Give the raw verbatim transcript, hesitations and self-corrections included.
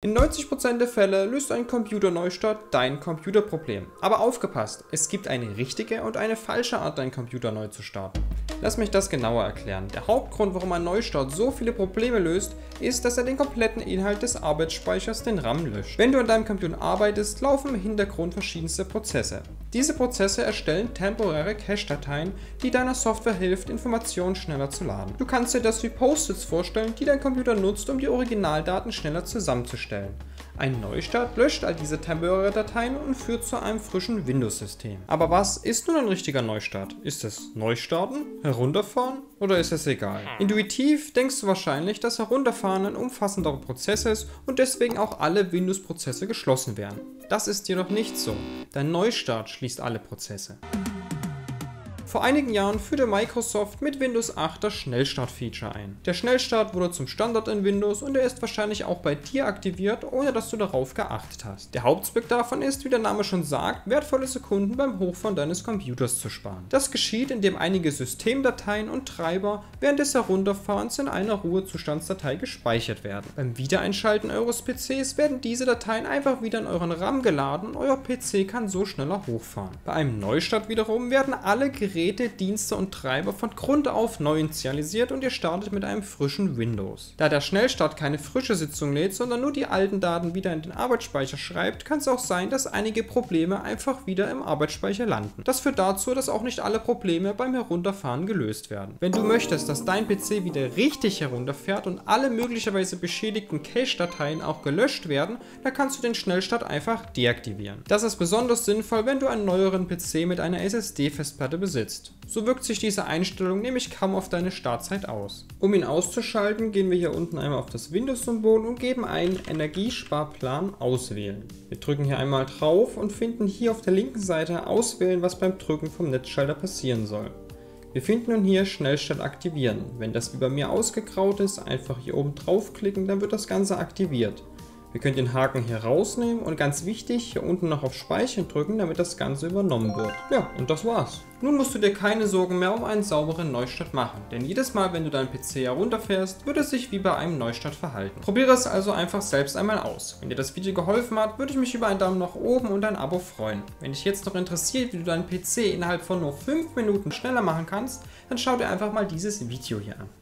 In neunzig Prozent der Fälle löst ein Computerneustart dein Computerproblem. Aber aufgepasst, es gibt eine richtige und eine falsche Art, deinen Computer neu zu starten. Lass mich das genauer erklären. Der Hauptgrund, warum ein Neustart so viele Probleme löst, ist, dass er den kompletten Inhalt des Arbeitsspeichers, den RAM, löscht. Wenn du an deinem Computer arbeitest, laufen im Hintergrund verschiedenste Prozesse. Diese Prozesse erstellen temporäre Cache-Dateien, die deiner Software hilft, Informationen schneller zu laden. Du kannst dir das wie Post-its vorstellen, die dein Computer nutzt, um die Originaldaten schneller zusammenzustellen. Ein Neustart löscht all diese temporären Dateien und führt zu einem frischen Windows-System. Aber was ist nun ein richtiger Neustart? Ist es Neustarten, Herunterfahren oder ist es egal? Intuitiv denkst du wahrscheinlich, dass Herunterfahren ein umfassenderer Prozess ist und deswegen auch alle Windows-Prozesse geschlossen werden. Das ist jedoch nicht so. Dein Neustart schließt alle Prozesse. Vor einigen Jahren führte Microsoft mit Windows acht das Schnellstart-Feature ein. Der Schnellstart wurde zum Standard in Windows und er ist wahrscheinlich auch bei dir aktiviert, ohne dass du darauf geachtet hast. Der Hauptzweck davon ist, wie der Name schon sagt, wertvolle Sekunden beim Hochfahren deines Computers zu sparen. Das geschieht, indem einige Systemdateien und Treiber während des Herunterfahrens in einer Ruhezustandsdatei gespeichert werden. Beim Wiedereinschalten eures P Cs werden diese Dateien einfach wieder in euren RAM geladen und euer P C kann so schneller hochfahren. Bei einem Neustart wiederum werden alle Geräte Geräte, Dienste und Treiber von Grund auf neu initialisiert und ihr startet mit einem frischen Windows. Da der Schnellstart keine frische Sitzung lädt, sondern nur die alten Daten wieder in den Arbeitsspeicher schreibt, kann es auch sein, dass einige Probleme einfach wieder im Arbeitsspeicher landen. Das führt dazu, dass auch nicht alle Probleme beim Herunterfahren gelöst werden. Wenn du möchtest, dass dein P C wieder richtig herunterfährt und alle möglicherweise beschädigten Cache-Dateien auch gelöscht werden, dann kannst du den Schnellstart einfach deaktivieren. Das ist besonders sinnvoll, wenn du einen neueren P C mit einer S S D-Festplatte besitzt. So wirkt sich diese Einstellung nämlich kaum auf deine Startzeit aus. Um ihn auszuschalten, gehen wir hier unten einmal auf das Windows-Symbol und geben einen Energiesparplan auswählen. Wir drücken hier einmal drauf und finden hier auf der linken Seite auswählen, was beim Drücken vom Netzschalter passieren soll. Wir finden nun hier Schnellstart aktivieren. Wenn das wie bei mir ausgegraut ist, einfach hier oben draufklicken, dann wird das Ganze aktiviert. Wir können den Haken hier rausnehmen und ganz wichtig, hier unten noch auf Speichern drücken, damit das Ganze übernommen wird. Ja, und das war's. Nun musst du dir keine Sorgen mehr um einen sauberen Neustart machen, denn jedes Mal, wenn du deinen P C herunterfährst, wird es sich wie bei einem Neustart verhalten. Probiere es also einfach selbst einmal aus. Wenn dir das Video geholfen hat, würde ich mich über einen Daumen nach oben und ein Abo freuen. Wenn dich jetzt noch interessiert, wie du deinen P C innerhalb von nur fünf Minuten schneller machen kannst, dann schau dir einfach mal dieses Video hier an.